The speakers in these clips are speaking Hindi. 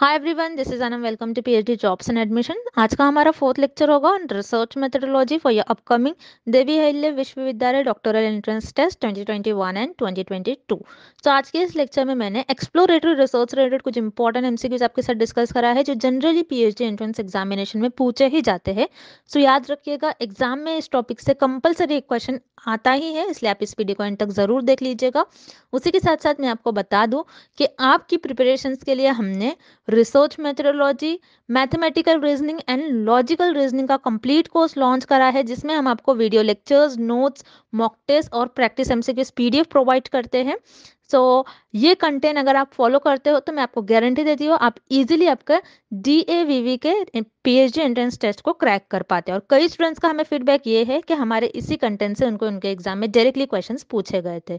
Hi everyone, this is Anam. Welcome to PhD jobs and admission. आज का हमारा फोर्थ लेक्चर होगा on research methodology for your upcoming Devi Ahilya Vishwavidyalaya doctoral entrance test 2021 and 2022। तो आज के इस लेक्चर में मैंने एक्सप्लोरेटरी रिसर्च रिलेटेड कुछ इंपॉर्टेंट एमसीक्यूज आपके साथ डिस्कस करा है जो जनरली पीएचडी एंट्रेंस एग्जामिनेशन में पूछे ही जाते हैं। सो याद रखिएगा, एग्जाम में इस टॉपिक से कंपल्सरी एक क्वेश्चन आता ही है, इसलिए आप इस वीडियो को एंड तक जरूर देख लीजिएगा। उसी के साथ साथ मैं आपको बता दूं कि आपकी प्रिपरेशन के लिए हमने research methodology, mathematical reasoning and logical reasoning का कंप्लीट कोर्स लॉन्च करा है, जिसमें हम आपको video lectures, notes, mock test और प्रैक्टिस एमसीक्यूज पीडीएफ प्रोवाइड करते हैं। ये कंटेंट अगर आप फॉलो करते हो तो मैं आपको गारंटी देती हूँ आप इजीली आपका DAVV के PhD एंट्रेंस टेस्ट को क्रैक कर पाते हैं। और कई स्टूडेंट्स का हमें फीडबैक ये है कि हमारे इसी कंटेंट से उनको उनके एग्जाम में डायरेक्टली क्वेश्चंस पूछे गए थे।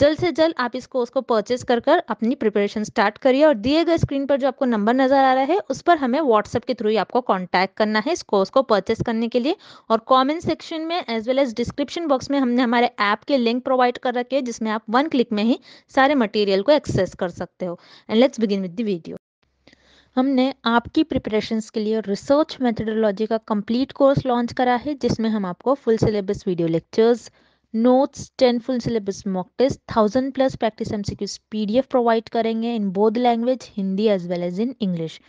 जल्द से जल्द आप इस कोर्स को परचेज कर अपनी प्रिपरेशन स्टार्ट करिए और दिए गए स्क्रीन पर जो आपको नंबर नजर आ रहा है उस पर हमें व्हाट्सएप के थ्रू आपको कॉन्टैक्ट करना है इस कोर्स को परचेज करने के लिए। और कॉमेंट सेक्शन में as well as description box में हमने हमारे ऐप के लिंक प्रोवाइड कर रखे हैं, जिसमें आप 1 क्लिक में ही सारे मटेरियल को एक्सेस कर सकते हो। And let's begin with the video. हमने आपकी प्रिपरेशंस के लिए रिसर्च मेथोडोलॉजी का कंप्लीट कोर्स लॉन्च करा है, जिसमें हम आपको full syllabus video lectures, notes, 10 full syllabus mock test, 1000+ practice MCQs PDF provide करेंगे in both language, Hindi as well as in English.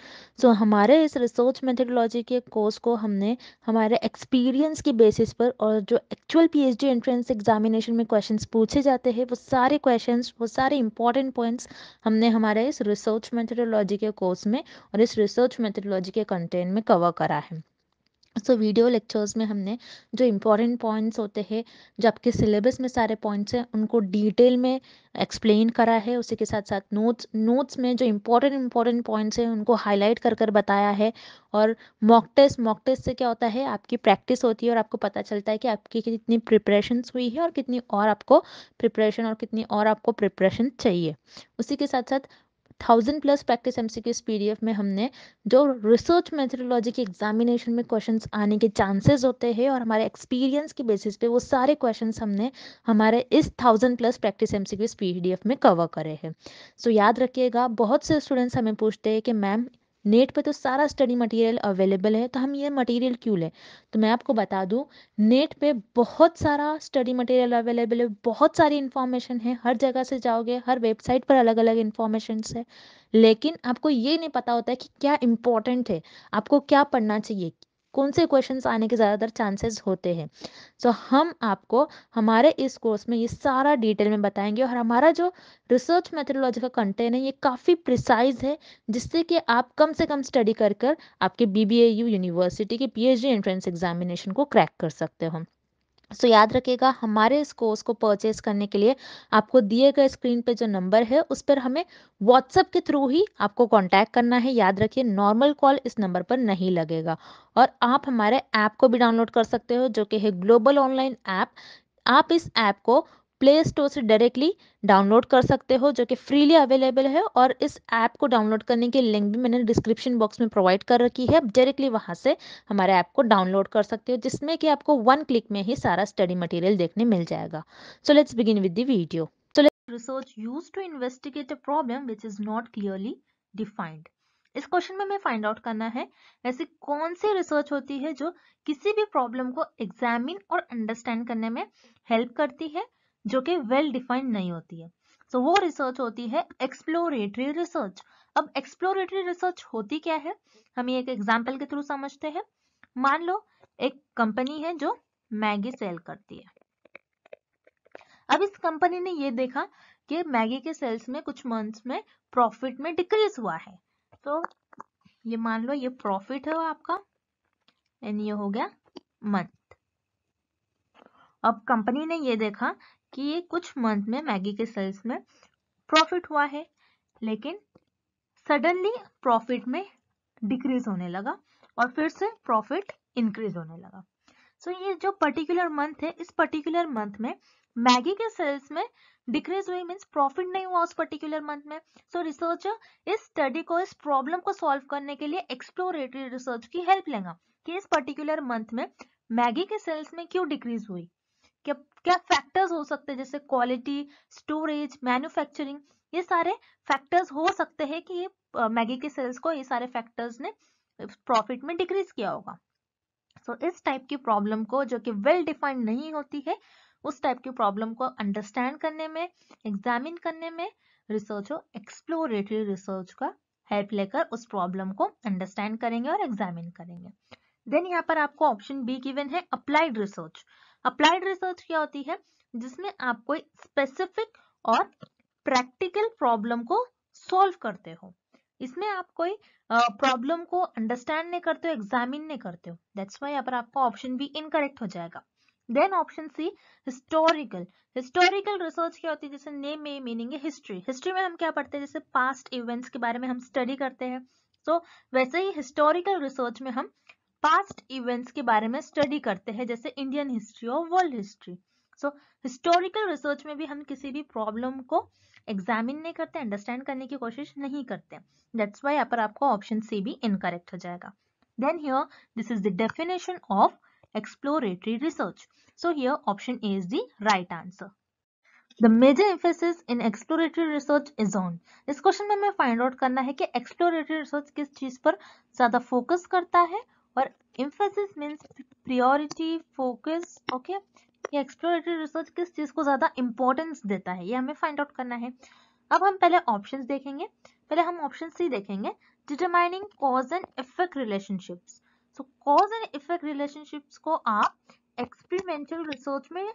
So हमारे इस रिसर्च मेथोडोलॉजी के कोर्स को हमने हमारे एक्सपीरियंस की बेसिस पर और जो एक्चुअल पीएचडी एंट्रेंस एग्जामिनेशन में क्वेश्चंस पूछे जाते हैं वो सारे इंपॉर्टेंट पॉइंट्स हमने हमारे इस रिसर्च मेथोडोलॉजी के कोर्स में और इस रिसर्च मेथोडोलॉजी के कंटेंट में कवर करा है। वीडियो लेक्चर्स में हमने जो इम्पॉर्टेंट पॉइंट्स होते हैं, जो आपके सिलेबस में सारे पॉइंट्स हैं, उनको डिटेल में एक्सप्लेन करा है। उसी के साथ साथ नोट्स में जो इम्पॉर्टेंट पॉइंट्स हैं उनको हाईलाइट कर बताया है। और मॉक टेस्ट से क्या होता है, आपकी प्रैक्टिस होती है और आपको पता चलता है कि आपकी कितनी प्रिपरेशन हुई है और कितनी और आपको प्रिपरेशन चाहिए। उसी के साथ साथ 1000+ प्रैक्टिस एमसीक्यूज पीडीएफ में हमने जो रिसर्च मेथोडोलॉजी के एग्जामिनेशन में क्वेश्चंस आने के चांसेस होते हैं और हमारे एक्सपीरियंस के बेसिस पे वो सारे क्वेश्चंस हमने हमारे इस 1000+ प्रैक्टिस एमसीक्यूज पीडीएफ में कवर करे हैं। सो याद रखिएगा, बहुत से स्टूडेंट्स हमें पूछते हैं कि मैम नेट पे तो सारा स्टडी मटेरियल अवेलेबल है, तो हम ये मटेरियल क्यों लें? तो मैं आपको बता दूं, नेट पे बहुत सारा स्टडी मटेरियल अवेलेबल है, बहुत सारी इन्फॉर्मेशन है, हर जगह से जाओगे, हर वेबसाइट पर अलग अलग इन्फॉर्मेशन है, लेकिन आपको ये नहीं पता होता है कि क्या इम्पोर्टेंट है, आपको क्या पढ़ना चाहिए, कौन से क्वेश्चंस आने के ज़्यादातर चांसेस होते हैं। सो हम आपको हमारे इस कोर्स में ये सारा डिटेल में बताएंगे और हमारा जो रिसर्च मेथोडोलॉजी का कंटेंट है ये काफ़ी प्रिसाइज है, जिससे कि आप कम से कम स्टडी कर आपके BBAU यूनिवर्सिटी के PhD एंट्रेंस एग्जामिनेशन को क्रैक कर सकते हो। सो याद रखिएगा, हमारे इस कोर्स को परचेज करने के लिए आपको दिए गए स्क्रीन पे जो नंबर है उस पर हमें व्हाट्सएप के थ्रू ही आपको कांटेक्ट करना है। याद रखिए, नॉर्मल कॉल इस नंबर पर नहीं लगेगा। और आप हमारे ऐप को भी डाउनलोड कर सकते हो, जो कि है ग्लोबल ऑनलाइन ऐप। आप इस ऐप को प्ले स्टोर से डायरेक्टली डाउनलोड कर सकते हो, जो कि फ्रीली अवेलेबल है। और इस ऐप को डाउनलोड करने की लिंक भी मैंने डिस्क्रिप्शन बॉक्स में प्रोवाइड कर रखी है। आप डायरेक्टली वहां से हमारे ऐप को डाउनलोड कर सकते हो, जिसमें कि आपको 1 क्लिक में ही सारा स्टडी मटेरियल देखने मिल जाएगा। So let's begin with the video. So let's research used to investigate a problem which is not clearly defined. इस क्वेश्चन में हमें फाइंड आउट करना है ऐसी कौन सी रिसर्च होती है जो किसी भी प्रॉब्लम को एग्जामिन और अंडरस्टैंड करने में हेल्प करती है, जो कि वेल डिफाइंड नहीं होती है। सो वो रिसर्च होती है एक्सप्लोरेटरी रिसर्च। अब एक्सप्लोरेटरी रिसर्च होती क्या है, हम एक एग्जांपल के थ्रू समझते हैं। मान लो एक कंपनी है जो मैगी सेल करती है। अब इस कंपनी ने ये देखा कि मैगी के सेल्स में कुछ मंथ्स में प्रॉफिट में डिक्रीज हुआ है, तो ये मान लो ये प्रॉफिट है आपका एंड ये हो गया मंथ। अब कंपनी ने ये देखा कि ये कुछ मंथ में मैगी के सेल्स में प्रॉफिट हुआ है, लेकिन सडनली प्रॉफिट में डिक्रीज होने लगा और फिर से प्रॉफिट इंक्रीज होने लगा। सो ये जो पर्टिकुलर मंथ है, इस पर्टिकुलर मंथ में मैगी के सेल्स में डिक्रीज हुई, मीन्स प्रॉफिट नहीं हुआ उस पर्टिकुलर मंथ में। सो रिसर्चर इस स्टडी को, इस प्रॉब्लम को सॉल्व करने के लिए एक्सप्लोरेटरी रिसर्च की हेल्प लेगा कि इस पर्टिकुलर मंथ में मैगी के सेल्स में क्यों डिक्रीज हुई, क्या फैक्टर्स हो सकते हैं, जैसे क्वालिटी, स्टोरेज, मैन्युफैक्चरिंग, ये सारे फैक्टर्स हो सकते हैं कि ये मैगी के सेल्स को ये सारे फैक्टर्स ने प्रॉफिट में डिक्रीज किया होगा। सो इस टाइप की प्रॉब्लम को जो कि वेल डिफाइंड नहीं होती है, उस टाइप की प्रॉब्लम को अंडरस्टैंड करने में, एग्जामिन करने में रिसर्च और एक्सप्लोरेटरी रिसर्च का हेल्प लेकर उस प्रॉब्लम को अंडरस्टैंड करेंगे और एग्जामिन करेंगे। देन यहाँ पर आपको ऑप्शन बी गिवन है अप्लाइड रिसर्च। अप्लाइड रिसर्च क्या होती है? जिसमें आप कोई स्पेसिफिक और प्रैक्टिकल प्रॉब्लम को सॉल्व करते हो। इसमें आप कोई प्रॉब्लम को अंडरस्टैंड नहीं करते हो, एग्जामिन नहीं करते हो। दैट्स व्हाई यहाँ पर आपका ऑप्शन बी इनकरेक्ट हो जाएगा। Then option C historical. Historical research क्या होती है? जैसे नेम में मीनिंग है हिस्ट्री। हिस्ट्री में हम क्या पढ़ते हैं? जैसे पास्ट इवेंट्स के बारे में हम स्टडी करते हैं। सो वैसे ही हिस्टोरिकल रिसर्च में हम पास्ट इवेंट्स के बारे में स्टडी करते हैं, जैसे इंडियन हिस्ट्री और world history. So historical research में भी हम किसी भी प्रॉब्लम को एग्जामिन नहीं करते, अंडरस्टैंड करने की कोशिश नहीं करते। दैट्स व्हाई यहाँ पर आपका ऑप्शन सी भी इनकरेक्ट हो जाएगा। Then here this is the definition of exploratory research. So here option A is the right answer. The major emphasis in exploratory research is on. इस क्वेश्चन में हमें find out करना है कि exploratory research किस चीज पर ज्यादा focus करता है, और emphasis means priority, focus, okay? ये exploratory research किस चीज को ज्यादा importance देता है, ये हमें find out करना है। अब हम पहले options देखेंगे। पहले हम option C देखेंगे, determining cause and effect relationships. तो कॉज एंड इफेक्ट रिलेशनशिप्स को आप एक्सपेरिमेंटल रिसर्च में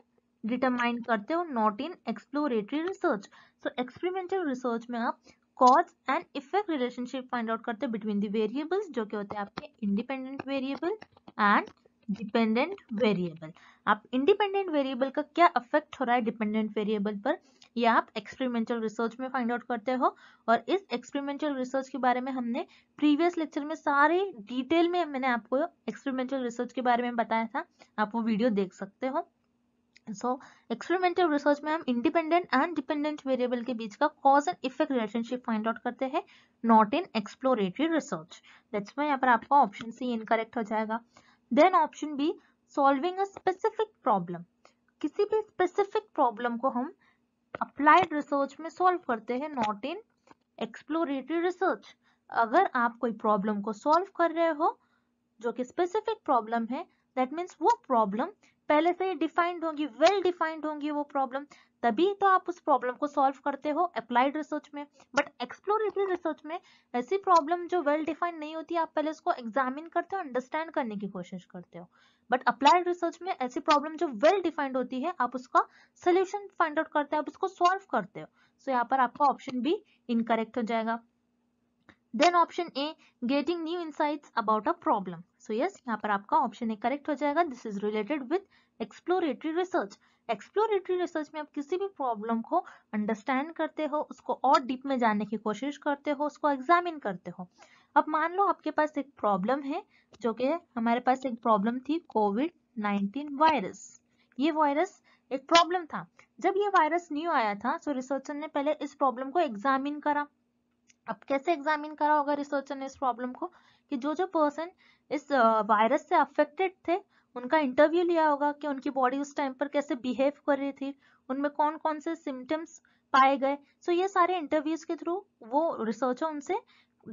डिटरमाइन करते हो, not in exploratory research. So experimental research में आप cause and effect relationship find out करते हो बिटवीन द वेरिएबल्स, जो कि होते हैं आपके independent variable and dependent variable. आप इंडिपेंडेंट वेरिएबल का क्या अफेक्ट हो रहा है डिपेंडेंट वेरिएबल पर, यह आप एक्सपेरिमेंटल रिसर्च में फाइंड आउट करते हो। और इस एक्सपेरिमेंटल रिसर्च के बारे में हमने प्रीवियस लेक्चर में सारे डिटेल में मैंने आपको एक्सपेरिमेंटल रिसर्च के बारे में बताया था, आप वो वीडियो देख सकते हो। सो एक्सपेरिमेंटल रिसर्च में हम इंडिपेंडेंट एंड डिपेंडेंट वेरिएबल के बीच का cause and effect relationship find out करते हैं, not in exploratory research. That's why यहाँ पर आपका ऑप्शन सी इनकरेक्ट हो जाएगा। Then option B solving a specific problem. किसी भी स्पेसिफिक प्रॉब्लम को हम अप्लाइड रिसर्च में सॉल्व करते हैं, नॉट इन एक्सप्लोरेटरी रिसर्च। अगर आप कोई प्रॉब्लम को सॉल्व कर रहे हो जो कि स्पेसिफिक प्रॉब्लम है, दैट मीन्स वो प्रॉब्लम पहले से ही डिफाइंड होंगी, वेल डिफाइंड होंगी वो प्रॉब्लम, तभी तो आप उस प्रॉब्लम को सॉल्व करते हो अप्लाइड रिसर्च में। बट एक्सप्लोरेटरी रिसर्च में ऐसी प्रॉब्लम जो वेल डिफाइंड नहीं होती, आप पहले उसको एग्जामिन करते हो, अंडरस्टैंड करने की कोशिश करते हो। बट अप्लाइड रिसर्च में ऐसी प्रॉब्लम जो वेल डिफाइंड होती है, आप उसका सोल्यूशन फाइंड आउट करते हो, आप उसको सॉल्व करते हो। सो यहाँ पर आपका ऑप्शन बी इनकरेक्ट हो जाएगा। Then option A getting new insights about a problem. So yes, यहाँ पर आपका ऑप्शन ए करेक्ट हो जाएगा। This is related with exploratory research. Exploratory research में आप किसी भी प्रॉब्लम को अंडरस्टैंड करते हो, उसको और डीप में जानने की कोशिश करते हो, उसको एग्जामिन करते हो। अब मान लो आपके पास एक प्रॉब्लम है, जो कि हमारे पास एक प्रॉब्लम थी कोविड-19 वायरस। ये वायरस एक प्रॉब्लम था। जब ये वायरस न्यू आया था, सो रिसर्चर ने पहले इस प्रॉब्लम को एग्जामिन करा। अब कैसे एग्जामिन करा होगा रिसर्चर ने इस प्रॉब्लम को, कि जो जो पर्सन इस वायरस से अफेक्टेड थे उनका इंटरव्यू लिया होगा, कि उनकी बॉडी उस टाइम पर कैसे बिहेव कर रही थी, उनमें कौन कौन से सिम्टम्स पाए गए। सो ये सारे इंटरव्यूज के थ्रू वो रिसर्चर उनसे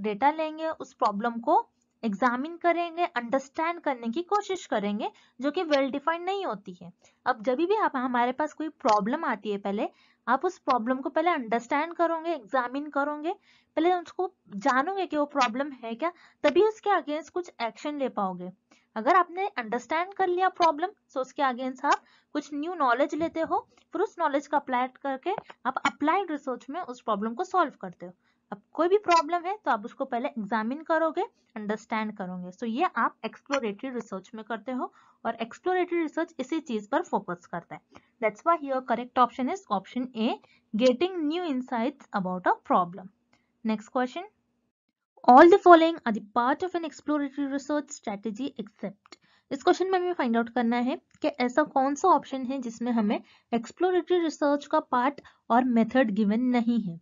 डेटा लेंगे, उस प्रॉब्लम को एग्जामिन करेंगे, अंडरस्टैंड करने की कोशिश करेंगे, जो कि वेल डिफाइंड नहीं होती है। अब जब भी आप हमारे पास कोई प्रॉब्लम आती है, पहले आप उस प्रॉब्लम को पहले अंडरस्टैंड करोगे, एग्जामिन करोगे, पहले उसको जानोगे कि वो प्रॉब्लम है क्या, तभी उसके अगेंस्ट कुछ एक्शन ले पाओगे। अगर आपने अंडरस्टैंड कर लिया प्रॉब्लम, सो उसके अगेंस्ट आप कुछ न्यू नॉलेज लेते हो, फिर उस नॉलेज का अप्लाई करके आप अप्लाइड रिसर्च में उस प्रॉब्लम को सॉल्व करते हो। अब कोई भी प्रॉब्लम है तो आप उसको पहले एग्जामिन करोगे, अंडरस्टैंड करोगे। सो ये आप एक्सप्लोरेटरी रिसर्च में करते हो, और एक्सप्लोरेटरी रिसर्च इसी चीज पर फोकस करता है। That's why here correct option is option A getting new insights about a problem. Next question, all the following are the part of an exploratory research strategy except. इस क्वेश्चन में हमें फाइंड आउट करना है कि ऐसा कौन सा ऑप्शन है जिसमें हमें एक्सप्लोरेटरी रिसर्च का पार्ट और मेथड गिवन नहीं है।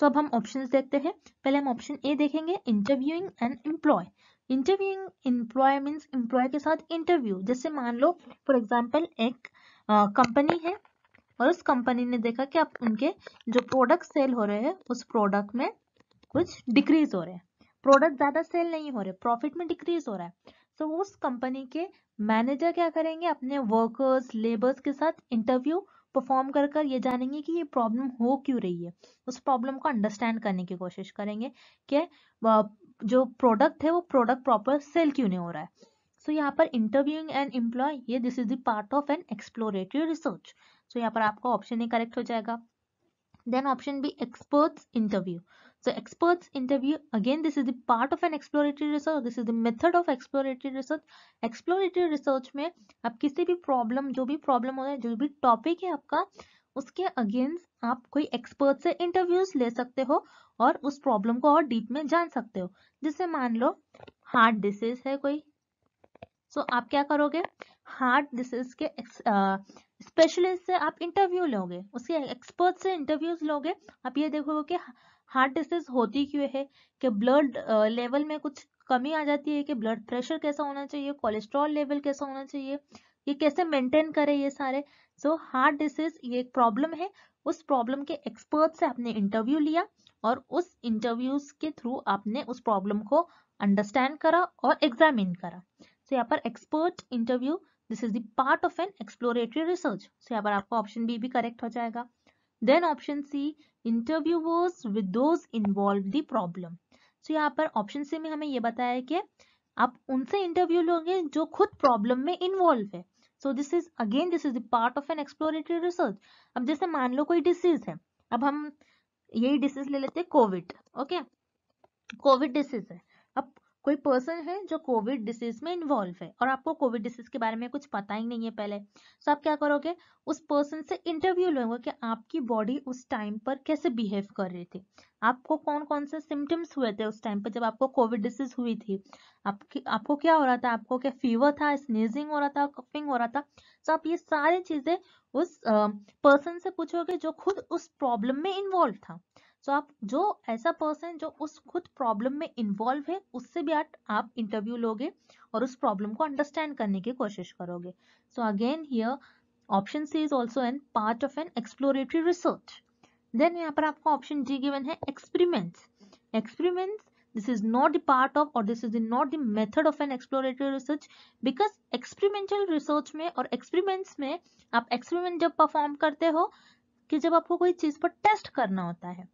तो अब हम ऑप्शंस देखते हैं। पहले हम ऑप्शन ए देखेंगे, interviewing and employ. Interviewing employ means employ के साथ इंटरव्यू। जैसे मान लो फॉर एग्जांपल एक कंपनी है, और उस कंपनी ने देखा कि आप उनके जो प्रोडक्ट सेल हो रहे हैं उस प्रोडक्ट में कुछ डिक्रीज हो रहे हैं, प्रोडक्ट ज्यादा सेल नहीं हो रहे, प्रॉफिट में डिक्रीज हो रहा है। तो उस कंपनी के मैनेजर क्या करेंगे, अपने वर्कर्स लेबर्स के साथ इंटरव्यू परफॉर्म कर कर ये जानेंगे कि ये प्रॉब्लम हो क्यों रही है, उस प्रॉब्लम को अंडरस्टैंड करने की कोशिश करेंगे कि जो प्रोडक्ट है वो प्रोडक्ट प्रॉपर सेल क्यों नहीं हो रहा है। सो यहाँ पर इंटरव्यूइंग एन एम्प्लॉय, ये this is the part of an exploratory research. So यहाँ पर आपका ऑप्शन ए करेक्ट हो जाएगा। Then option B experts interview. So experts interview, again this is the part of an exploratory research, this is the method of exploratory research। Exploratory research में आप किसी भी problem, जो भी problem हो रहा है, जो भी topic है आपका, उसके against आप कोई expert से interviews ले सकते हो और उस problem को और deep में जान सकते हो। जैसे मान लो heart disease है कोई, so आप क्या करोगे, heart disease के specialist से आप interview लोगे, उसके expert से interviews लोगे। आप ये देखोगे कि हार्ट डिसीज होती क्यों है, कि ब्लड लेवल में कुछ कमी आ जाती है, कि ब्लड प्रेशर कैसा होना चाहिए, कोलेस्ट्रॉल लेवल कैसा होना चाहिए, ये कैसे मेंटेन करें ये सारे। सो हार्ट डिसीज ये एक प्रॉब्लम है, उस प्रॉब्लम के एक्सपर्ट से आपने इंटरव्यू लिया और उस इंटरव्यूज के थ्रू आपने उस प्रॉब्लम को अंडरस्टैंड करा और एग्जामिन करा। सो यहाँ पर expert interview, this is the part of an exploratory research. So यहाँ पर आपका ऑप्शन बी भी करेक्ट हो जाएगा। Then option C interviewers with those involve the problem. So यहाँ पर ऑप्शन सी में हमें ये बताया कि आप उनसे इंटरव्यू लोगे जो खुद प्रॉब्लम में इन्वॉल्व है। So this is again this is the part of an exploratory research. अब जैसे मान लो कोई डिसीज है, अब हम यही डिसीज ले लेते हैं कोविड, ओके कोविड डिसीज है। अब कोई पर्सन है जो कोविड डिसीज में इन्वॉल्व है और आपको कोविड डिसीज के बारे में कुछ पता ही नहीं है पहले, तो आप क्या करोगे, उस पर्सन से इंटरव्यू लोगे कि आपकी बॉडी उस टाइम पर कैसे बिहेव कर रही थी, आपको कौन कौन से सिम्टम्स हुए थे उस टाइम पर जब आपको कोविड डिसीज हुई थी, आपको क्या हो रहा था, आपको क्या फीवर था, स्नीजिंग हो रहा था, कफिंग हो रहा था। तो आप ये सारी चीजें उस पर्सन से पूछोगे जो खुद उस प्रॉब्लम में इन्वॉल्व था। तो आप जो ऐसा पर्सन जो उस खुद प्रॉब्लम में इन्वॉल्व है उससे भी आप इंटरव्यू लोगे और उस प्रॉब्लम को अंडरस्टैंड करने की कोशिश करोगे। So again here option C is also an part of an exploratory research. Then यहाँ पर आपका ऑप्शन जी गिवन है experiments. Experiments this is not the part of और this is not the method of an exploratory research, because experimental research में और एक्सपेरिमेंट्स में आप एक्सपेरिमेंट जब परफॉर्म करते हो कि जब आपको कोई चीज पर टेस्ट करना होता है,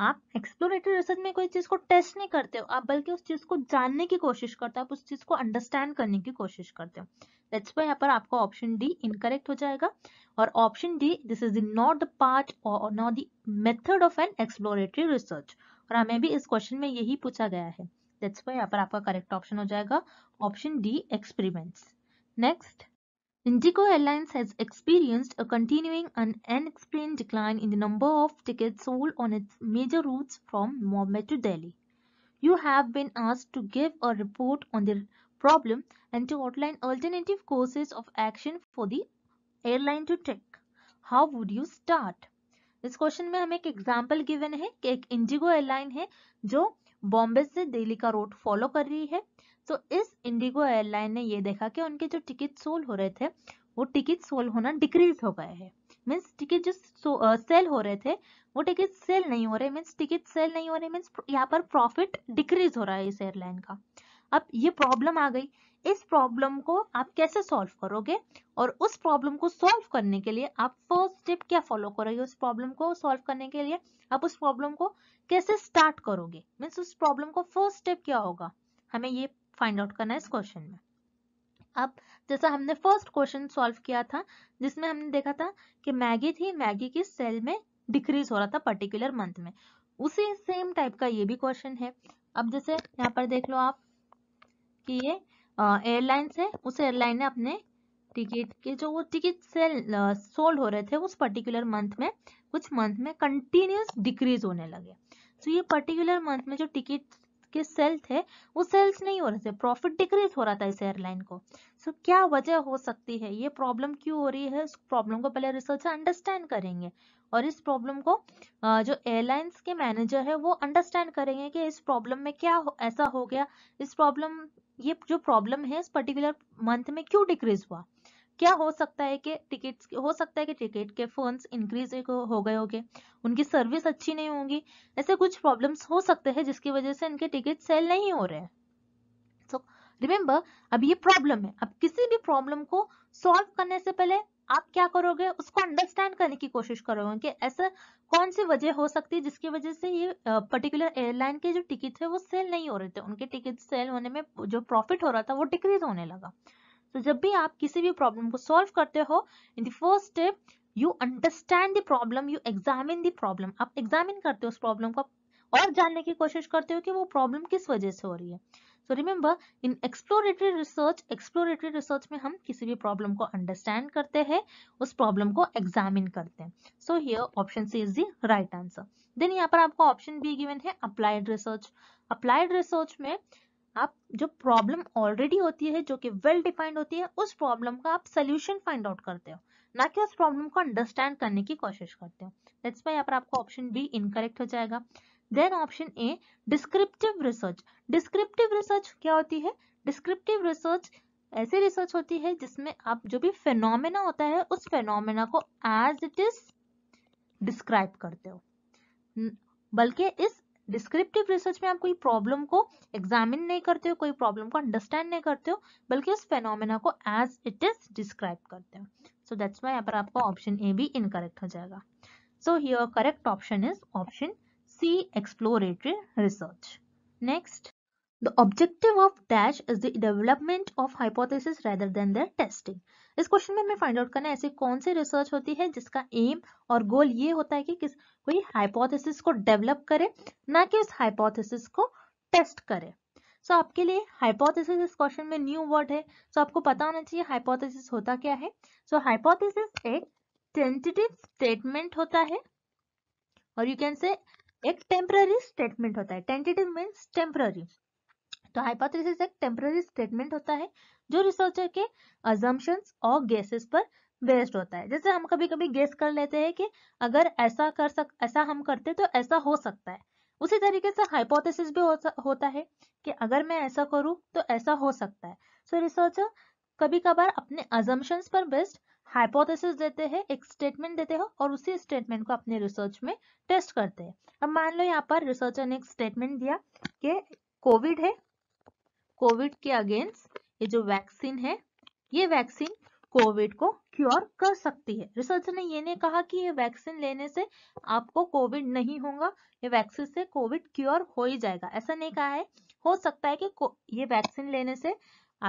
आप एक्सप्लोरेटरी रिसर्च में कोई चीज को टेस्ट नहीं करते हो, आप बल्कि उस चीज को जानने की कोशिश करते हो, आप उस चीज को अंडरस्टैंड करने की कोशिश करते हो। दैट्स व्हाई यहाँ पर आपका ऑप्शन डी इनकरेक्ट हो जाएगा। और option D this is not the part और not the method of an exploratory research, और हमें भी इस क्वेश्चन में यही पूछा गया है। दैट्स व्हाई यहाँ पर आपका करेक्ट ऑप्शन हो जाएगा option D experiments. Next, Indigo Airlines has experienced a continuing and unexplained decline in the number of tickets sold on its major routes from Mumbai to Delhi. You have been asked to give a report on the problem and to outline alternative courses of action for the airline to take. How would you start? इस क्वेश्चन में हमें एक एग्जाम्पल गिवन है कि एक इंडिगो एयरलाइन है जो बॉम्बे से दिल्ली का रूट फॉलो कर रही है। तो इस इंडिगो एयरलाइन ने ये देखा कि उनके जो टिकट सोल्ड हो रहे थे वो टिकट सोल्ड होना डिक्रीज हो गए हैं, मींस टिकट जो सेल हो रहे थे वो टिकट सेल नहीं हो रहे, मींस टिकट सेल नहीं हो रहे, मींस यहाँ पर प्रॉफिट डिक्रीज हो रहा है इस एयरलाइन का। अब ये प्रॉब्लम आ गई, इस प्रॉब्लम को आप कैसे सॉल्व करोगे और उस प्रॉब्लम को सॉल्व करने के लिए आप फर्स्ट स्टेप क्या फॉलो करोगे, उस प्रॉब्लम को सॉल्व करने के लिए आप उस प्रॉब्लम को कैसे स्टार्ट करोगे, मीन्स उस प्रॉब्लम को फर्स्ट स्टेप क्या होगा, हमें ये फाइंड आउट करना है इस क्वेश्चन में। अब जैसा हमने फर्स्ट क्वेश्चन सॉल्व किया था जिसमें हमने देखा था कि मैगी थी, मैगी की सेल में डिक्रीज हो रहा था पर्टिकुलर मंथ में, उसी सेम टाइप का ये भी क्वेश्चन है। अब जैसे यहाँ पर देख लो आप कि ये एयरलाइंस है, उस एयरलाइन ने अपने टिकट के जो वो टिकट सेल सोल्ड हो रहे थे उस पर्टिकुलर मंथ में कुछ मंथ में कंटिन्यूस डिक्रीज होने लगे। तो ये पर्टिकुलर मंथ में जो टिकट के सेल थे वो सेल्स नहीं हो रहे थे, प्रॉफिट डिक्रीज हो रहा था इस एयरलाइन को। सो क्या वजह हो सकती है, ये प्रॉब्लम क्यों हो रही है, इस प्रॉब्लम को पहले रिसर्चर अंडरस्टैंड करेंगे और इस प्रॉब्लम को जो एयरलाइंस के मैनेजर है वो अंडरस्टैंड करेंगे कि इस प्रॉब्लम में क्या ऐसा हो गया, इस प्रॉब्लम ये जो प्रॉब्लम है इस पर्टिकुलर मंथ में क्यों डिक्रीज हुआ। क्या हो सकता है कि टिकट के फंड्स इंक्रीज हो गए होंगे, उनकी सर्विस अच्छी नहीं होगी, ऐसे कुछ प्रॉब्लम्स हो सकते हैं जिसकी वजह से इनके टिकट सेल नहीं हो रहे हैं। सो रिमेंबर, अब ये प्रॉब्लम है, अब किसी भी प्रॉब्लम को सॉल्व करने से पहले आप क्या करोगे, उसको अंडरस्टैंड करने की कोशिश करोगे कि ऐसा कौन सी वजह हो सकती है जिसकी वजह से ये पर्टिकुलर एयरलाइन के जो टिकट थे वो सेल नहीं हो रहे थे, उनके टिकट सेल होने में जो प्रॉफिट हो रहा था वो डिक्रीज होने लगा। तो जब भी आप किसी भी प्रॉब्लम को सॉल्व करते हो, in the first step you understand the problem, you examine the problem, आप एग्जामिन करते हो उस प्रॉब्लम को और जानने की कोशिश करते हो कि वो प्रॉब्लम किस वजह से हो रही है। So remember, in exploratory research में हम किसी भी problem को understand करते हैं, उस problem को examine करते हैं। So here option C is the right answer। Then यहाँ पर आपको option B given है applied research। Applied research में आप जो problem already होती है, जो कि well defined होती है, उस problem का आप solution find out करते हो, ना कि उस problem को understand करने की कोशिश करते हो। That's why यहाँ पर आपको option B incorrect हो जाएगा। Then option A, descriptive research। Descriptive research क्या होती है? Descriptive research ऐसी research होती है जिसमें आप जो भी phenomena होता है उस phenomena को as it is describe करते हो, बल्कि इस descriptive research में आप कोई problem को examine नहीं करते हो, कोई problem को understand नहीं करते हो, बल्कि उस phenomena को as it is describe करते हो। So that's why यहाँ पर आपका option A भी incorrect हो जाएगा। So here correct option is option C, exploratory research. Next, the objective of dash is the development of hypothesis rather than their testing. इस क्वेश्चन में हमें फाइंड आउट करना है ऐसी कौन सी रिसर्च होती है जिसका एम और गोल ये होता है कि कोई हाइपोथेसिस को डेवलप करे, ना कि उस हाइपोथेसिस को टेस्ट करे। सो आपके लिए हाइपोथेसिस इस क्वेश्चन में न्यू वर्ड है, सो आपको पता होना चाहिए हाइपोथेसिस होता क्या है। सो हाइपोथेसिस एक टेंटेटिव स्टेटमेंट होता है और यू कैन से एक टेम्पररी स्टेटमेंट होता है। टेंटेटिव मींस टेम्पररी, तो हाइपोथेसिस एक टेम्पररी स्टेटमेंट होता है जो रिसर्चर के अजम्पशंस और गेसेस पर बेस्ड होता है। जैसे हम कभी कभी गेस कर लेते हैं कि अगर ऐसा हम करते तो ऐसा हो सकता है, उसी तरीके से हाइपोथेसिस भी होता है कि अगर मैं ऐसा करूं तो ऐसा हो सकता है। सो रिसर्चर कभी कभार अपने अजम्पशंस पर बेस्ड हाइपोथेसिस देते हैं, एक स्टेटमेंट देते हैं और उसी स्टेटमेंट को अपने रिसर्च में टेस्ट करते हैं। अब मान लो यहाँ पर रिसर्चर ने एक स्टेटमेंट दिया कि कोविड है, कोविड के अगेंस्ट ये जो वैक्सीन है, ये वैक्सीन कोविड को क्योर कर सकती है। रिसर्चर ने ये नहीं कहा कि ये वैक्सीन लेने से आपको कोविड नहीं होगा, ये वैक्सीन से कोविड क्योर हो ही जाएगा, ऐसा नहीं कहा है। हो सकता है कि ये वैक्सीन लेने से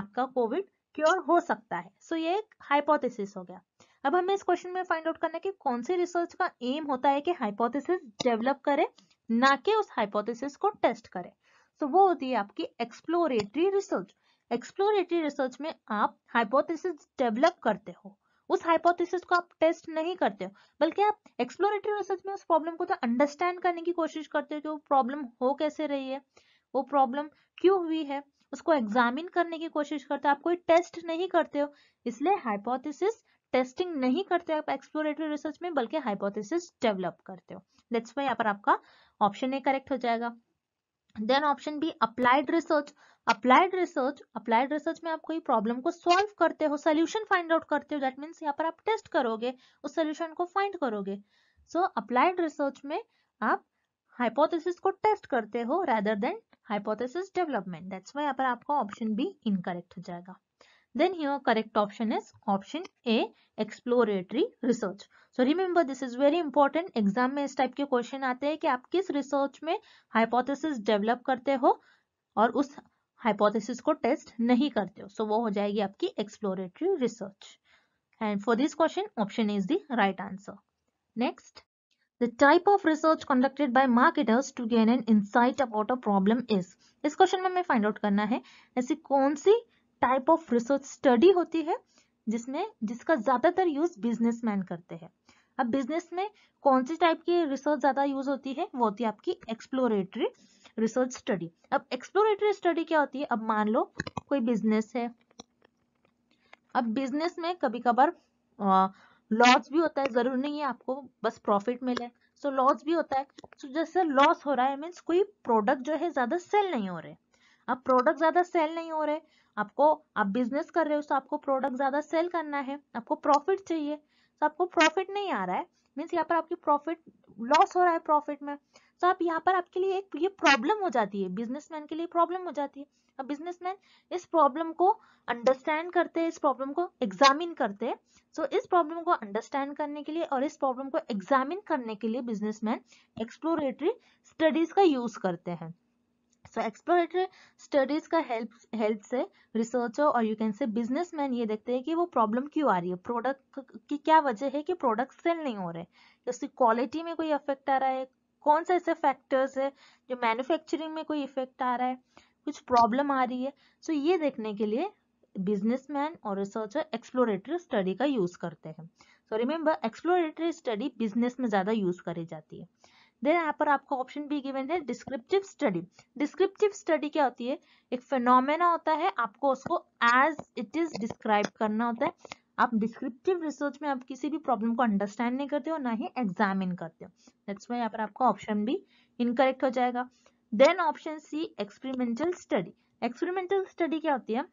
आपका कोविड क्योर हो सकता है। सो ये एक हाइपोथेसिस हो गया। अब हमें इस क्वेश्चन में फाइंड आउट करना है कि कौन सी रिसर्च का एम होता है कि हाइपोथेसिस डेवलप करे, ना कि उस हाइपोथेसिस को टेस्ट करे। सो वो होती है आपकी एक्सप्लोरेटरी रिसर्च। एक्सप्लोरेटरी रिसर्च में आप हाइपोथेसिस डेवलप करते हो, उस हाइपोथेसिस को आप टेस्ट नहीं करते हो, बल्कि आप एक्सप्लोरेटरी रिसर्च में उस प्रॉब्लम को तो अंडरस्टैंड करने की कोशिश करते हो कि वो प्रॉब्लम हो कैसे रही है, वो प्रॉब्लम क्यों हुई है, उसको एग्जामिन करने की कोशिश करते हो, आप कोई टेस्ट नहीं करते हो। इसलिए हाइपोथेसिस टेस्टिंग नहीं करते आप एक्सप्लोरेटरी रिसर्च में, बल्कि हाइपोथेसिस डेवलप करते हो। दैट्स व्हाई यहाँ पर आपका ऑप्शन ए करेक्ट हो जाएगा। Then option B applied research. Applied research में आप कोई प्रॉब्लम को सॉल्व करते हो, सोल्यूशन फाइंड आउट करते हो, दैट मीन्स यहाँ पर आप टेस्ट करोगे, उस सोल्यूशन को फाइंड करोगे। सो अप्लाइड रिसर्च में आप हाइपोथेसिस को टेस्ट करते हो rather than hypothesis development. That's why यहाँ पर आपका ऑप्शन बी इनकरेक्ट हो जाएगा। Then here correct option is option A, exploratory research. So remember, this is very important. Exam में इस टाइप के क्वेश्चन आते हैं कि आप किस रिसर्च में हाइपोथेसिस डेवलप करते हो और उस हाइपोथेसिस को टेस्ट नहीं करते हो। सो वो हो जाएगी आपकी exploratory research. And for this question option is the right answer. Next, The type of research conducted by marketers to gain an insight about a problem is. इस क्वेश्चन में हमें फाइंड आउट करना है ऐसी कौन सी टाइप ऑफ रिसर्च स्टडी होती है जिसका ज्यादातर यूज बिजनेसमैन करते हैं। अब बिजनेस में कौन सी टाइप की रिसर्च ज्यादा यूज होती है, वो होती है आपकी एक्सप्लोरेटरी रिसर्च स्टडी। अब एक्सप्लोरेटरी स्टडी क्या होती है, अब मान लो कोई बिजनेस है, अब बिजनेस में कभी कभार लॉस भी होता है, जरूरी नहीं है आपको बस प्रॉफिट मिले, सो लॉस भी होता है। सो जैसे लॉस हो रहा है मीन्स कोई प्रोडक्ट जो है ज्यादा सेल नहीं हो रहे, अब प्रोडक्ट ज्यादा सेल नहीं हो रहे, आपको आप बिजनेस कर रहे हो तो आपको प्रोडक्ट ज्यादा सेल करना है, आपको प्रॉफिट चाहिए, तो आपको प्रॉफिट नहीं आ रहा है, मीन्स यहाँ पर आपकी प्रॉफिट लॉस हो रहा है प्रॉफिट में। तो आप यहाँ पर आपके लिए एक ये प्रॉब्लम हो जाती है, बिजनेसमैन के लिए प्रॉब्लम हो जाती है। अब बिजनेसमैन इस प्रॉब्लम को अंडरस्टैंड करते हैं, इस प्रॉब्लम को एग्जामिन करते हैं। सो इस प्रॉब्लम को अंडरस्टैंड करने के लिए और इस प्रॉब्लम को एग्जामिन करने के लिए बिजनेसमैन एक्सप्लोरेटरी स्टडीज का यूज करते हैं। सो एक्सप्लोरेटरी स्टडीज का हेल्प से रिसर्चर और यू कैन से बिजनेसमैन ये देखते हैं कि वो प्रॉब्लम क्यों आ रही है, प्रोडक्ट की क्या वजह है कि प्रोडक्ट सेल नहीं हो रहे, उसकी क्वालिटी में कोई इफेक्ट आ रहा है, कौन से ऐसे फैक्टर्स है जो मैन्युफैक्चरिंग में कोई इफेक्ट आ रहा है, कुछ प्रॉब्लम आ रही है। सो ये देखने के लिए बिजनेसमैन और रिसर्चर एक्सप्लोरेटरी स्टडी का यूज करते हैं। So remember exploratory study business में ज्यादा यूज करी जाती है। देन यहाँ पर आपको ऑप्शन बी गिवन है डिस्क्रिप्टिव स्टडी। डिस्क्रिप्टिव स्टडी क्या होती है, एक फिनोमेना होता है, आपको उसको एज इट इज डिस्क्राइब करना होता है। आप डिस्क्रिप्टिव रिसर्च में आप किसी भी प्रॉब्लम को अंडरस्टैंड नहीं करते हो, ना ही एग्जामिन करते हो। दैट्स व्हाई यहाँ पर आपका ऑप्शन बी इनकरेक्ट हो जाएगा। Then option C experimental study. Experimental study क्या होती है,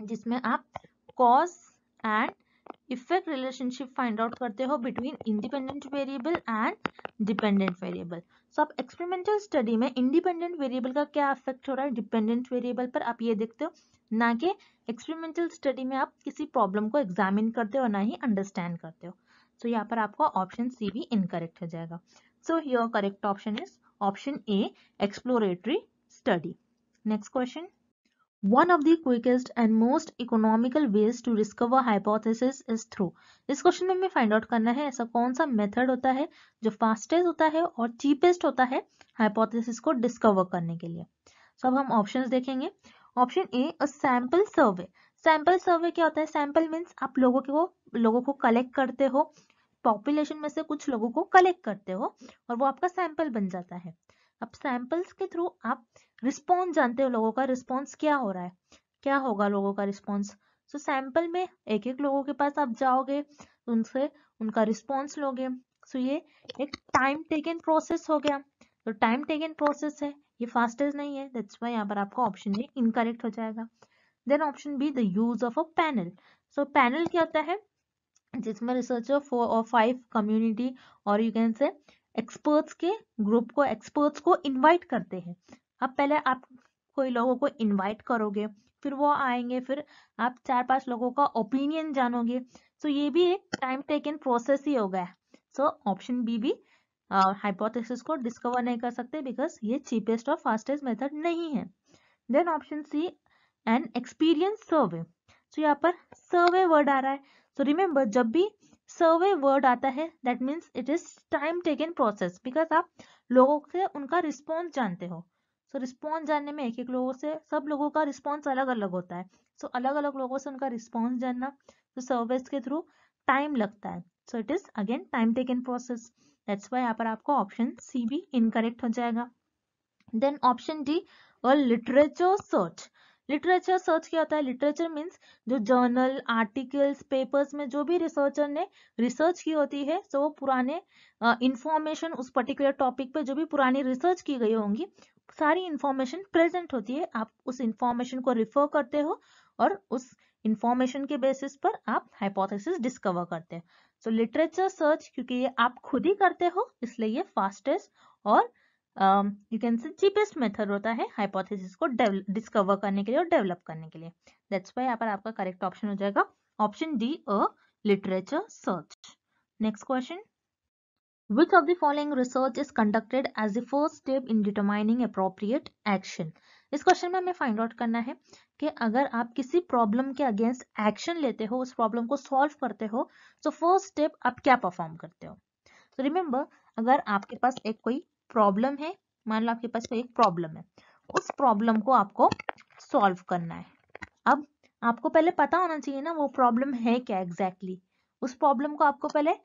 जिसमें आप cause and effect relationship find out करते हो between independent variable and dependent variable. So आप एक्सपेरिमेंटल स्टडी में इंडिपेंडेंट वेरिएबल का क्या इफेक्ट हो रहा है डिपेंडेंट वेरिएबल पर, आप ये देखते हो, ना कि एक्सपेरिमेंटल स्टडी में आप किसी प्रॉब्लम को एग्जामिन करते हो ना ही अंडरस्टैंड करते हो। सो यहाँ पर आपका ऑप्शन सी भी इनकरेक्ट हो जाएगा। So your correct option is option A exploratory study. Next question, One of the quickest and most economical ways to discover hypothesis is through. इस क्वेश्चन में हमें फाइंड आउट करना है ऐसा कौन सा मेथड होता है जो फास्टेस्ट होता है और चीपेस्ट होता है हाइपोथेसिस को डिस्कवर करने के लिए। सो अब हम ऑप्शंस देखेंगे। Option A, a sample survey. Sample survey क्या होता है, सैंपल मीन्स आप लोगों को कलेक्ट करते हो, पॉपुलेशन में से कुछ लोगों को कलेक्ट करते हो और वो आपका सैंपल बन जाता है। अब सैंपल्स के थ्रू आप रिस्पॉन्स जानते हो, लोगों का रिस्पॉन्स क्या हो रहा है, क्या होगा लोगों का रिस्पॉन्स। सो सैंपल में एक एक लोगों के पास आप जाओगे, उनसे उनका रिस्पॉन्स लोगे। सो ये एक टाइम टेकन प्रोसेस हो गया, तो टाइम टेकन प्रोसेस है, ये फास्टेस्ट नहीं है। दैट्स व्हाई यहाँ पर आपका ऑप्शन ए इनकरेक्ट हो जाएगा। Then option B, the use of a panel. So panel क्या होता है, जिसमें रिसर्चर 4 और 5 कम्युनिटी और यू कैन से एक्सपर्ट्स के ग्रुप को, एक्सपर्ट्स को इन्वाइट करते हैं। अब पहले आप कोई लोगों को इनवाइट करोगे, फिर वो आएंगे, फिर आप 4-5 लोगों का ओपिनियन जानोगे। सो ये भी एक टाइम टेकन प्रोसेस ही हो गया। सो ऑप्शन बी भी हाइपोथेसिस को डिस्कवर नहीं कर सकते बिकॉज ये चीपेस्ट और फास्टेस्ट मेथड नहीं है। Then option C, an experience survey. So यहाँ पर सर्वे वर्ड आ रहा है। सो रिमेम्बर जब भी सर्वे वर्ड आता है that means it is time taken process, because आप लोगों से उनका रिस्पॉन्स जानते हो। सो रिस्पॉन्स जानने में एक एक लोगों से, सब लोगों का रिस्पॉन्स अलग अलग होता है। सो अलग अलग लोगों से उनका रिस्पॉन्स जानना, तो सर्वेस के थ्रू टाइम लगता है। So it is again time taken process. That's why यहाँ पर आपको ऑप्शन सी भी इनकरेक्ट हो जाएगा। देन ऑप्शन डी, और लिटरेचर सर्च। लिटरेचर सर्च क्या होता है, लिटरेचर मीन्स जो जर्नल, आर्टिकल्स, पेपर्स में जो भी रिसर्चर ने रिसर्च की होती है, सो वो पुराने इंफॉर्मेशन उस पर्टिकुलर टॉपिक पे जो भी पुरानी रिसर्च की गई होंगी सारी इंफॉर्मेशन प्रेजेंट होती है। आप उस इंफॉर्मेशन को रिफर करते हो और उस इंफॉर्मेशन के बेसिस पर आप हाइपोथेसिस डिस्कवर करते हैं। सो लिटरेचर सर्च, क्योंकि ये आप खुद ही करते हो इसलिए ये फास्टेस्ट और you can say cheapest method होता है हाइपोथेसिस को डिस्कवर करने के लिए और डेवलप करने के लिए। दैट्स व्हाई यहाँ पर आपका करेक्ट ऑप्शन हो जाएगा option D, a literature search. Next question, Which of the following research is conducted as the first step in determining appropriate action? इस क्वेश्चन में हमें फाइंड आउट करना है कि अगर आप किसी प्रॉब्लम के अगेंस्ट एक्शन लेते हो, उस प्रॉब्लम को सॉल्व करते हो, तो फर्स्ट स्टेप आप क्या परफॉर्म करते हो। तो रिमेंबर अगर आपके पास एक कोई प्रॉब्लम है, मान लो आपके पास कोई एक प्रॉब्लम है, उस प्रॉब्लम को आपको सॉल्व करना है। अब आपको पहले पता होना चाहिए ना वो प्रॉब्लम है क्या एग्जैक्टली। उस प्रॉब्लम को आपको पहले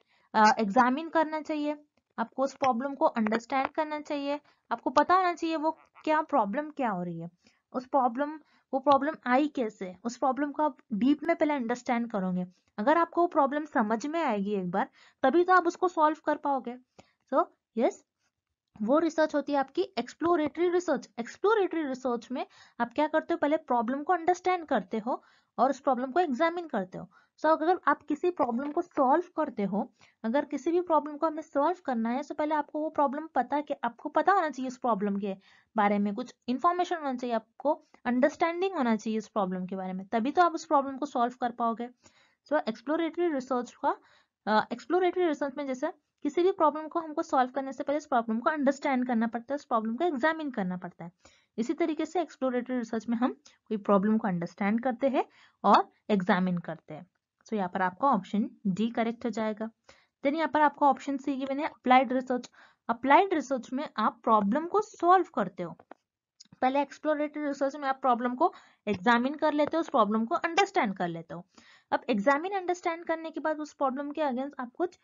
एग्जामिन करना चाहिए, आपको उस प्रॉब्लम को अंडरस्टैंड करना चाहिए, आपको पता होना चाहिए वो क्या प्रॉब्लम क्या हो रही है, उस प्रॉब्लम वो प्रॉब्लम आई कैसे, उस प्रॉब्लम को आप डीप में पहले अंडरस्टैंड करोगे। अगर आपको वो प्रॉब्लम समझ में आएगी एक बार, तभी तो आप उसको सॉल्व कर पाओगे। सो यस वो रिसर्च होती है आपकी एक्सप्लोरेटरी रिसर्च। एक्सप्लोरेटरी रिसर्च में आप क्या करते हो, पहले प्रॉब्लम को अंडरस्टैंड करते हो और उस प्रॉब्लम को एग्जामिन करते हो। सो अगर आप किसी प्रॉब्लम को सॉल्व करते हो, अगर किसी भी प्रॉब्लम को हमें सॉल्व करना है, तो पहले आपको वो प्रॉब्लम पता, कि आपको पता होना चाहिए उस प्रॉब्लम के बारे में, कुछ इन्फॉर्मेशन होना चाहिए, आपको अंडरस्टैंडिंग होना चाहिए उस प्रॉब्लम के बारे में, तभी तो आप उस प्रॉब्लम को सॉल्व कर पाओगे। सो एक्सप्लोरेटरी रिसर्च का, एक्सप्लोरेटरी रिसर्च में जैसे किसी भी प्रॉब्लम को हमको सॉल्व करने से पहले इस प्रॉब्लम को अंडरस्टैंड करना पड़ता है, उस प्रॉब्लम को एग्जामिन करना पड़ता है। इसी तरीके से एक्सप्लोरेटरी रिसर्च में हम कोई प्रॉब्लम को अंडरस्टैंड करते हैं और एग्जामिन करते हैं। सो यहाँ पर आपका ऑप्शन डी करेक्ट हो जाएगा। देन यहाँ पर आपका ऑप्शन सी गिवन है अप्लाइड रिसर्च। अप्लाइड रिसर्च में आप प्रॉब्लम को सॉल्व करते हो, पहले एक्सप्लोरेटरी रिसर्च में आप प्रॉब्लम को एग्जामिन कर लेते हो, उस प्रॉब्लम को अंडरस्टैंड कर लेते हो। अब एग्जामिन अंडरस्टैंड करने के बाद उस प्रॉब्लम के अगेंस्ट आप कुछ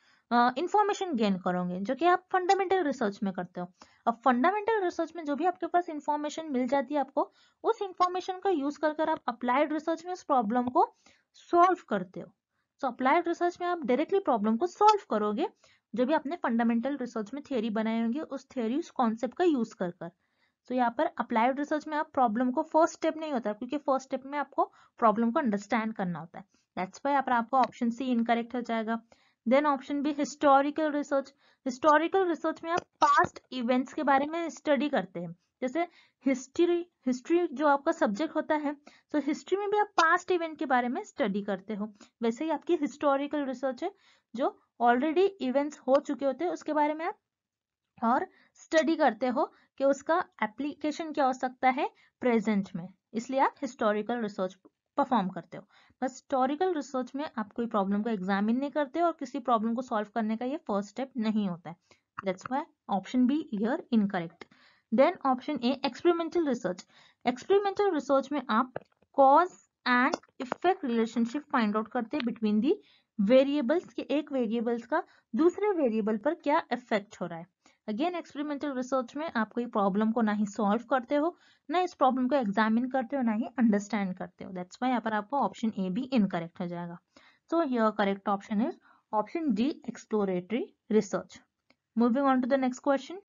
इंफॉर्मेशन गेन करोगे, जो कि आप फंडामेंटल रिसर्च में करते हो। अब फंडामेंटल रिसर्च में जो भी आपके पास इंफॉर्मेशन मिल जाती है, आपको उस इंफॉर्मेशन का यूज कर आप अप्लाइड रिसर्च में उस प्रॉब्लम को सॉल्व करते हो। सो अप्लाइड रिसर्च में आप डायरेक्टली प्रॉब्लम को सॉल्व करोगे, जो भी आपने फंडामेंटल रिसर्च में थियोरी बनाई होंगी, उस थियोरी, उस कॉन्सेप्ट का यूज कर। तो यहाँ पर अप्लाइड रिसर्च में आप प्रॉब्लम को फर्स्ट स्टेप नहीं होता, क्योंकि फर्स्ट स्टेप में आपको प्रॉब्लम को अंडरस्टैंड करना होता है। दैट्स व्हाई यहाँ पर आपका ऑप्शन सी इनकरेक्ट हो जाएगा। Then option B historical research. Historical research में आप पास्ट इवेंट्स के बारे में स्टडी करते हैं, जैसे हिस्ट्री जो आपका सब्जेक्ट होता है, तो हिस्ट्री में भी आप पास्ट इवेंट के बारे में स्टडी करते हो। वैसे ही आपकी हिस्टोरिकल रिसर्च है, जो ऑलरेडी इवेंट्स हो चुके होते हैं उसके बारे में आप और स्टडी करते हो कि उसका एप्लीकेशन क्या हो सकता है प्रेजेंट में, इसलिए आप हिस्टोरिकल रिसर्च परफॉर्म करते हो। बस हिस्टोरिकल रिसर्च में आप कोई प्रॉब्लम को एग्जामिन नहीं करते हो और किसी प्रॉब्लम को सॉल्व करने का ये फर्स्ट स्टेप नहीं होता है। That's why option B here incorrect. Then option A experimental research. Experimental research में आप cause and effect relationship find out करते हैं बिटवीन दी वेरिएबल्स, के एक वेरिएबल्स का दूसरे वेरिएबल पर क्या इफेक्ट हो रहा है। अगेन एक्सपेरिमेंटल रिसर्च में आप कोई प्रॉब्लम को ना ही सॉल्व करते हो, ना इस प्रॉब्लम को एग्जामिन करते हो, ना ही अंडरस्टैंड करते हो। दैट्स व्हाई यहाँ पर आपको ऑप्शन ए भी इनकरेक्ट हो जाएगा। So here correct option is option D exploratory research. Moving on to the next question,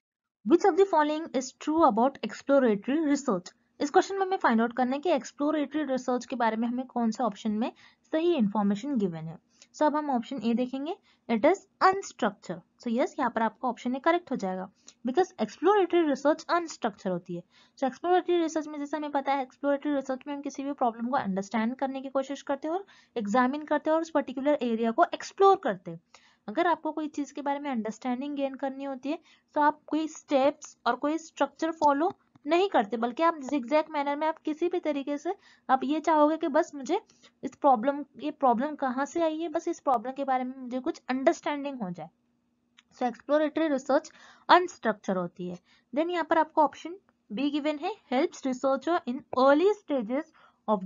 which of the following is true about exploratory research. इस क्वेश्चन में हमें फाइंड आउट करना है कि एक्सप्लोरेटरी रिसर्च के बारे में हमें कौन से ऑप्शन में सही इन्फॉर्मेशन गिवन है। सो अब हम ऑप्शन ए देखेंगे, it is unstructured. So yes, यहाँ पर आपका ऑप्शन ए करेक्ट हो जाएगा, बिकॉज एक्सप्लोरेटरी रिसर्च अनस्ट्रक्चर्ड होती है। सो एक्सप्लोरेटरी रिसर्च में, जैसे हमें पता है, एक्सप्लोरेटरी रिसर्च में हम किसी भी प्रॉब्लम को अंडरस्टैंड करने की कोशिश करते हैं और एग्जामिन करते हैं और उस पर्टिकुलर एरिया को एक्सप्लोर करते हैं। अगर आपको कोई चीज़ के बारे में अंडरस्टैंडिंग गेन करनी होती है, तो आप कोई स्टेप्स और कोई स्ट्रक्चर फॉलो नहीं करते, बल्कि आप जिगजैग मैनर में, आप किसी भी तरीके से आप ये चाहोगे कि बस मुझे इस प्रॉब्लम, ये प्रॉब्लम कहाँ से आई है, बस इस प्रॉब्लम के बारे में मुझे कुछ अंडरस्टैंडिंग हो जाए। सो एक्सप्लोरेटरी रिसर्च अनस्ट्रक्चर होती है। देन यहाँ पर आपको ऑप्शन बी गिवन है, helps researcher in early stages of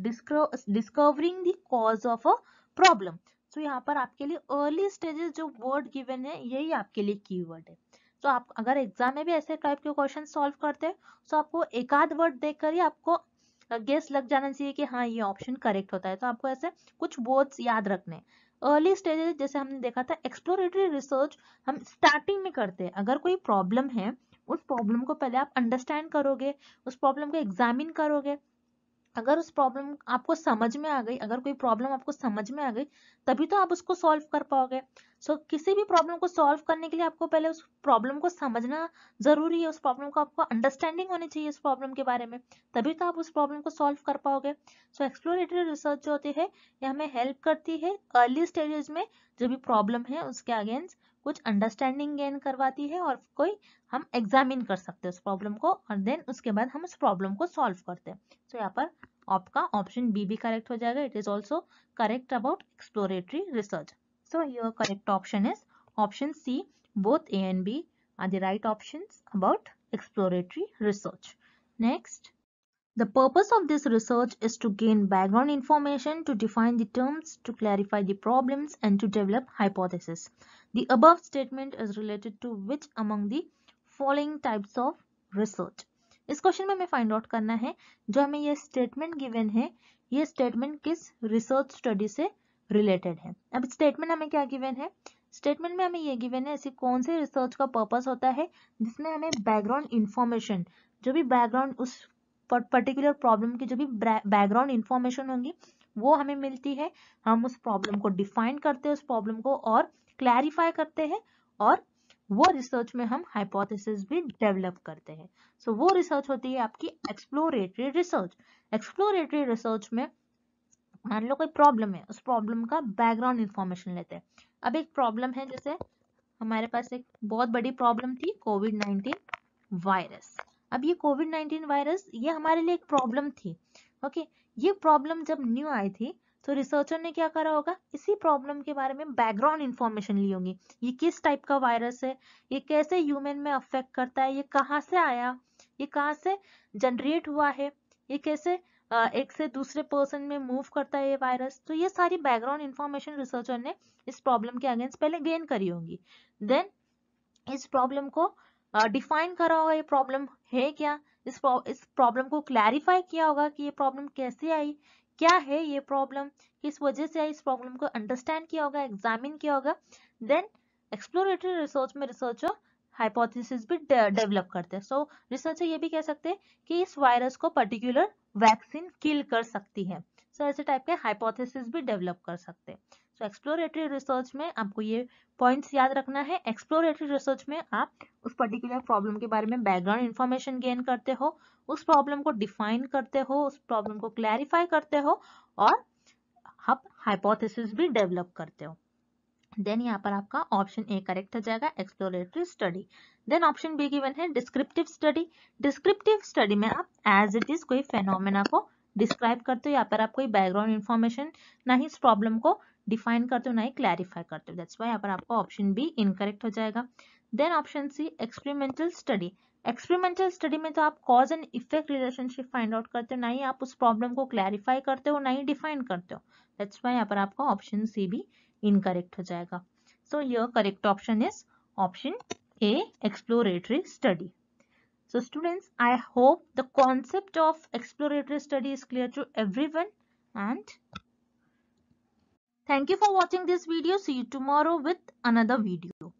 discovering the cause of a problem. So यहाँ पर आपके लिए अर्ली स्टेजेस जो वर्ड गिवन है, यही आपके लिए कीवर्ड है। तो आप अगर एग्जाम में भी ऐसे टाइप के क्वेश्चन सॉल्व करते हैं, तो आपको एक आध वर्ड देखकर ही आपको गेस लग जाना चाहिए कि हाँ ये ऑप्शन करेक्ट होता है। तो आपको ऐसे कुछ वर्ड्स याद रखने। अर्ली स्टेजेस, जैसे हमने देखा था, एक्सप्लोरेटरी रिसर्च हम स्टार्टिंग में करते हैं। अगर कोई प्रॉब्लम है, उस प्रॉब्लम को पहले आप अंडरस्टैंड करोगे, उस प्रॉब्लम को एग्जामिन करोगे। अगर उस प्रॉब्लम आपको समझ में आ गई, अगर कोई प्रॉब्लम आपको समझ में आ गई, तभी तो आप उसको सॉल्व कर पाओगे। सो किसी भी प्रॉब्लम को सॉल्व करने के लिए आपको पहले उस प्रॉब्लम को समझना जरूरी है, उस प्रॉब्लम को आपको अंडरस्टैंडिंग होनी चाहिए उस प्रॉब्लम के बारे में, तभी तो आप उस प्रॉब्लम को सॉल्व कर पाओगे। सो एक्सप्लोरेटरी रिसर्च जो होती है, यह हमें हेल्प करती है अर्ली स्टेजेस में जो भी प्रॉब्लम है उसके अगेंस्ट कुछ अंडरस्टैंडिंग गेन करवाती है और कोई हम एग्जामिन कर सकते हैं उस प्रॉब्लम को, और देन उसके बाद हम उस प्रॉब्लम को सॉल्व करते हैं। सो यहाँ पर आपका ऑप्शन बी भी करेक्ट हो जाएगा। It is also correct about exploratory research. So your correct option is option C, both A and B are the right options about exploratory research. Next, the purpose of this research is to gain background information, to define the terms, to clarify the problems and to develop hypotheses. The above statement is related to which among the following types of research. इस क्वेश्चन में हमें फाइंड आउट करना है, जो हमें ये स्टेटमेंट गिवन है, ये स्टेटमेंट किस रिसर्च स्टडी से रिलेटेड है। अब स्टेटमेंट हमें क्या गिवन है, स्टेटमेंट में हमें ये गिवन है ऐसी कौन से रिसर्च का पर्पस होता है जिसमें हमें बैकग्राउंड इन्फॉर्मेशन, जो भी बैकग्राउंड उस पर्टिकुलर प्रॉब्लम की जो भी बैकग्राउंड इन्फॉर्मेशन होंगी वो हमें मिलती है, हम उस प्रॉब्लम को डिफाइन करते हैं, उस प्रॉब्लम को और क्लैरिफाई करते हैं और वो रिसर्च में हम हाइपोथेसिस भी डेवलप करते हैं। सो वो रिसर्च होती है आपकी एक्सप्लोरेटरी रिसर्च। एक्सप्लोरेटरी रिसर्च में मान लो कोई प्रॉब्लम है, उस प्रॉब्लम का बैकग्राउंड इन्फॉर्मेशन लेते हैं। अब एक प्रॉब्लम है, जैसे हमारे पास एक बहुत बड़ी प्रॉब्लम थी कोविड-19 वायरस। अब ये कोविड-19 वायरस ये हमारे लिए एक प्रॉब्लम थी, ओके। ये प्रॉब्लम जब न्यू आई थी तो रिसर्चर ने क्या करा होगा, इसी प्रॉब्लम के बारे में बैकग्राउंड इन्फॉर्मेशन ली होगी। ये किस टाइप का वायरस है, ये कैसे ह्यूमन में अफेक्ट करता है, ये कहाँ से आया, ये कहाँ से जनरेट हुआ है, ये कैसे एक से दूसरे पर्सन में मूव करता है ये वायरस। तो ये सारी बैकग्राउंड इन्फॉर्मेशन रिसर्चर ने इस प्रॉब्लम के अगेंस्ट पहले गेन करी होगी, देन इस प्रॉब्लम को डिफाइन करा होगा, ये प्रॉब्लम है क्या, इस प्रॉब्लम को क्लैरिफाई किया होगा कि ये प्रॉब्लम कैसे आई, क्या है ये प्रॉब्लम, किस वजह से आई, इस प्रॉब्लम को अंडरस्टैंड किया होगा, एग्जामिन किया होगा। देन एक्सप्लोरेटरी रिसर्च में रिसर्चर हाइपोथेसिस भी डेवलप करते हैं। सो रिसर्चर ये भी कह सकते हैं कि इस वायरस को पर्टिकुलर वैक्सीन किल कर सकती है। सो ऐसे टाइप के हाइपोथेसिस भी डेवलप कर सकते हैं। सो एक्सप्लोरेटरी रिसर्च में आपको ये पॉइंट्स याद रखना है। एक्सप्लोरेटरी रिसर्च में आप उस पर्टिकुलर प्रॉब्लम के बारे में बैकग्राउंड इन्फॉर्मेशन गेन करते हो, उस प्रॉब्लम को डिफाइन करते हो, उस प्रॉब्लम को क्लैरिफाई करते हो और आप हाइपोथेसिस भी डेवलप करते हो। देन यहाँ पर आपका ऑप्शन ए करेक्ट हो जाएगा, exploratory study. Then option B given है डिस्क्रिप्टिव स्टडी। डिस्क्रिप्टिव स्टडी में आप एज इट इज कोई फेनोमेना को डिस्क्राइब करते हो, यहाँ पर आप कोई बैकग्राउंड इन्फॉर्मेशन ना ही इस प्रॉब्लम को डिफाइन करते हो ना ही क्लैरिफाई करते हो। दैट्स वाई यहाँ पर आपका ऑप्शन बी इनकरेक्ट हो जाएगा। Then option C experimental study. Experimental study में तो आप cause and effect relationship find out करते हो, ना ही आप उस प्रॉब्लम को क्लैरिफाई करते हो ना ही डिफाइन करते हो। दैट्स वाई यहाँ पर आपका ऑप्शन सी भी इनकरेक्ट हो जाएगा। So your correct option is option A exploratory study. So students, I hope the concept of exploratory study is clear to everyone, and thank you for watching this video. See you tomorrow with another video.